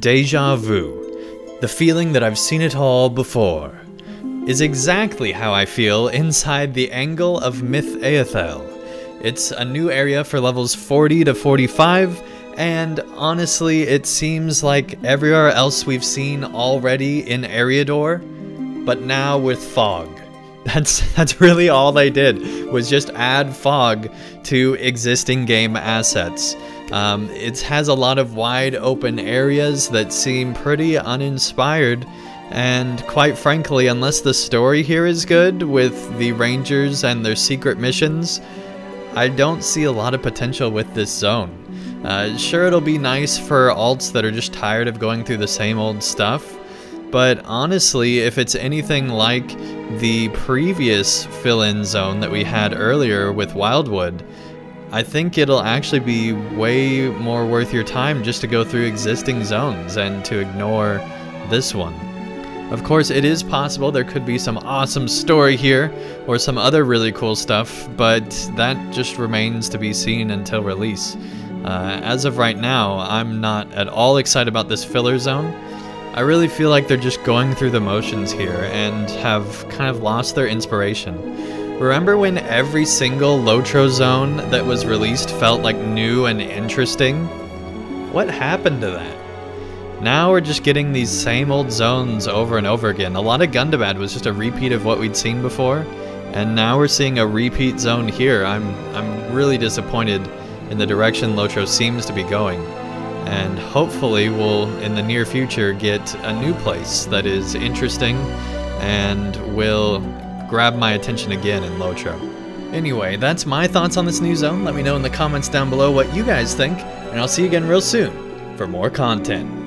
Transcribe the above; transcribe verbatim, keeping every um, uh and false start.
Deja vu, the feeling that I've seen it all before, is exactly how I feel inside the Angle of Mitheithel. It's a new area for levels forty to forty-five, and honestly it seems like everywhere else we've seen already in Eriador, but now with fog. That's, that's really all they did, was just add fog to existing game assets. Um, it has a lot of wide open areas that seem pretty uninspired, and quite frankly, unless the story here is good with the Rangers and their secret missions, I don't see a lot of potential with this zone. Uh, sure, it'll be nice for alts that are just tired of going through the same old stuff, but honestly, if it's anything like the previous fill-in zone that we had earlier with Wildwood, I think it'll actually be way more worth your time just to go through existing zones and to ignore this one. Of course, it is possible there could be some awesome story here or some other really cool stuff, but that just remains to be seen until release. Uh, as of right now, I'm not at all excited about this filler zone. I really feel like they're just going through the motions here and have kind of lost their inspiration. Remember when every single Lotro zone that was released felt like new and interesting? What happened to that? Now we're just getting these same old zones over and over again. A lot of Gundabad was just a repeat of what we'd seen before, and now we're seeing a repeat zone here. I'm, I'm really disappointed in the direction Lotro seems to be going. And hopefully we'll, in the near future, get a new place that is interesting and will grab my attention again in Lotro. Anyway, that's my thoughts on this new zone. Let me know in the comments down below what you guys think, and I'll see you again real soon for more content.